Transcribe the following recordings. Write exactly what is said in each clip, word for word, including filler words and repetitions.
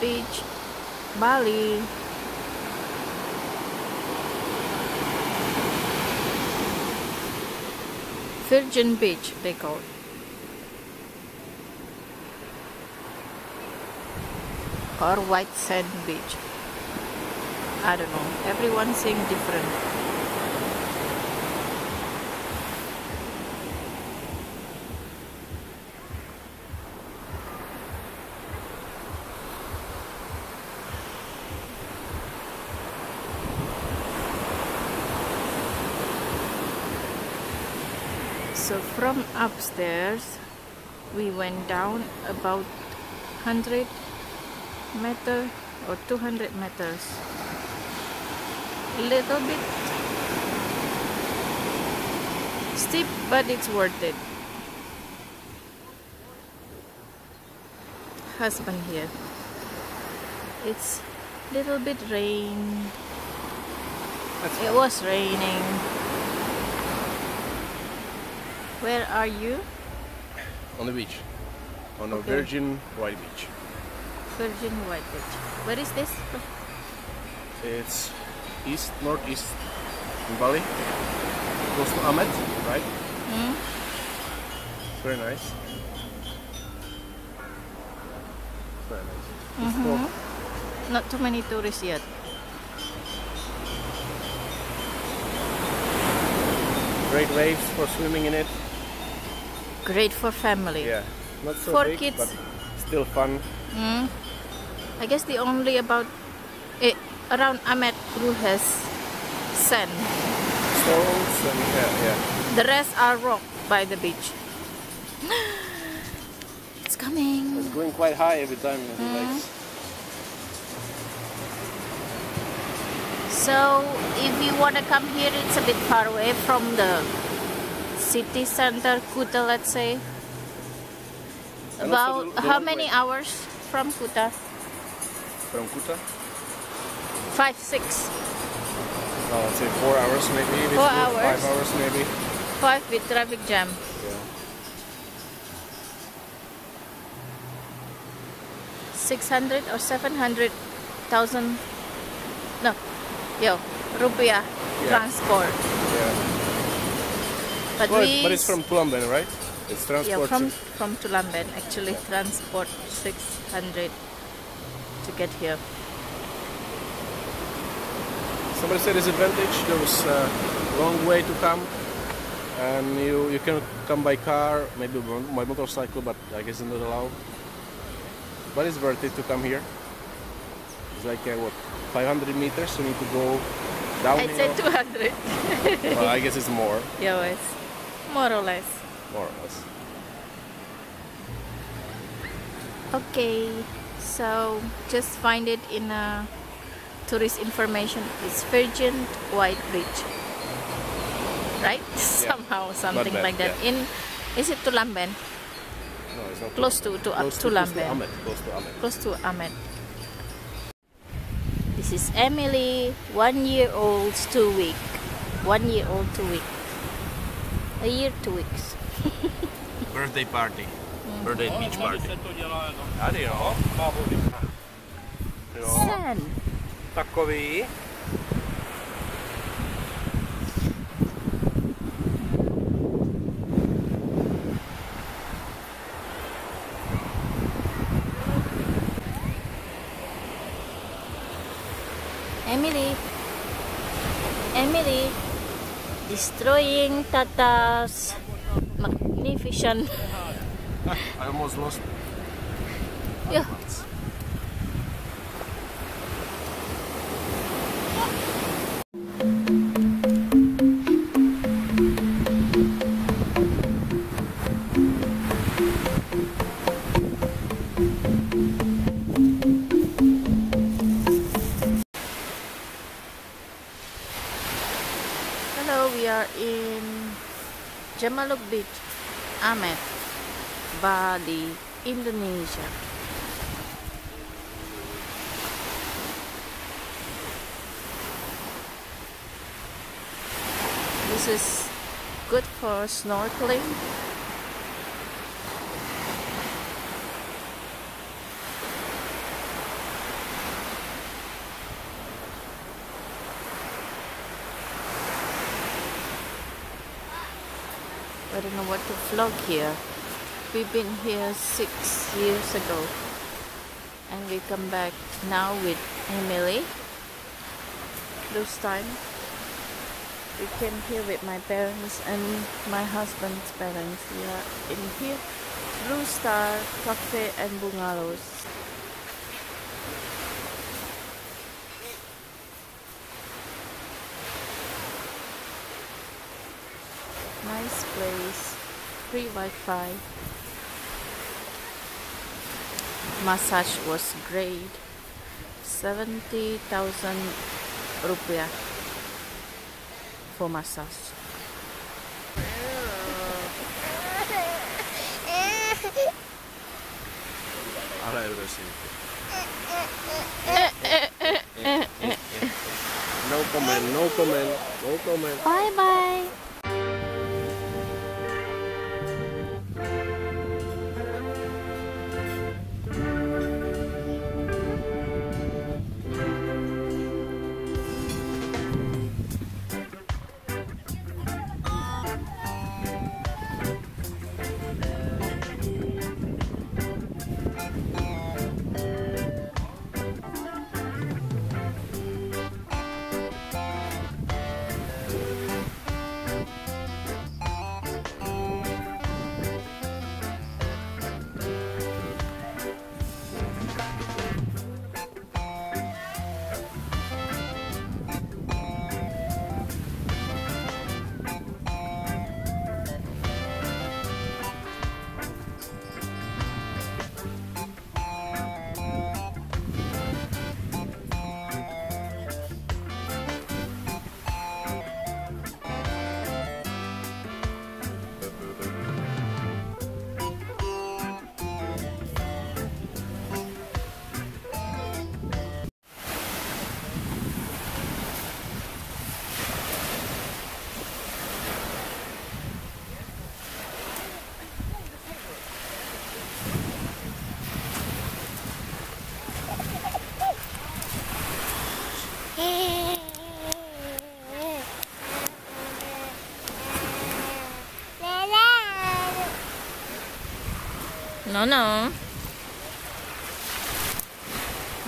Beach, Bali. Virgin Beach, they call it. Or white sand beach. I don't know. Everyone's saying different. So from upstairs, we went down about one hundred meters or two hundred meters. A little bit steep, but it's worth it. Husband here. It's a little bit rain. That's it was raining. Where are you? On the beach. On okay. a virgin white beach. Virgin White Beach. Where is this? It's east, northeast in Bali, close to Amed, right? Mm. It's very nice. It's very nice. It's mm-hmm. Not too many tourists yet. Great waves for swimming in it. Great for family. Yeah, not so for big, kids. But still fun. Mm. I guess the only about it around Amed who has sand. Stones and yeah, yeah. The rest are rock by the beach. It's coming. It's going quite high every time. Mm. Likes. So if you want to come here, it's a bit far away from the city center, Kuta, let's say. About the, the how many way. hours from Kuta? From Kuta? Five, six. No, I'd say four hours maybe. Four hours. Five hours maybe. Five with traffic jam. Yeah. Six hundred or seven hundred thousand. No, yo, rupiah yeah. transport. Yeah. But well, we. But it's from Tulamben, right? It's transport. Yeah, from, from Tulamben, actually, transport six hundred to get here. Somebody said disadvantage, there was a long way to come, and you, you can come by car, maybe by motorcycle, but I guess it's not allowed. But it's worth it to come here. It's like, uh, what, five hundred meters, you need to go down. I said two hundred. Well, I guess it's more. Yeah, it's more or less. More or less. Okay, so just find it in a tourist information. It's Virgin White Beach, right? Yeah. Somehow something bad, like that. Yeah. In is it Tulamben? No, it's not. Close to to close to Tulamben. Close to Amed. Close to Amed. This is Emily, one year old, two week. One year old, two week. A year, two weeks. Birthday party. Mm. Birthday beach party. Sen. Takový. Emily. Emily. Destroying Tata's magnificent. I almost lost. Yeah. In Jemeluk Beach, Amed, Bali, Indonesia. This is good for snorkeling. I don't know what to vlog here. We've been here six years ago and we come back now with Emily. Those time we came here with my parents and my husband's parents. We are in here, Blue Star Cafe and Bungalows. Nice place, free Wi-Fi. Massage was great, seventy thousand rupiah for massage. No comment, no comment, no comment. Bye bye. No, no.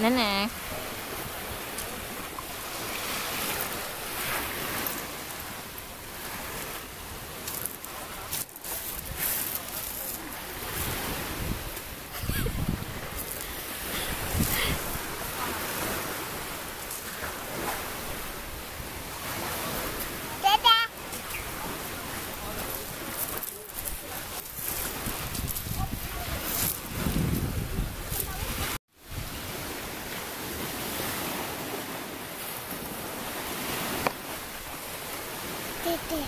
Nene. Tete.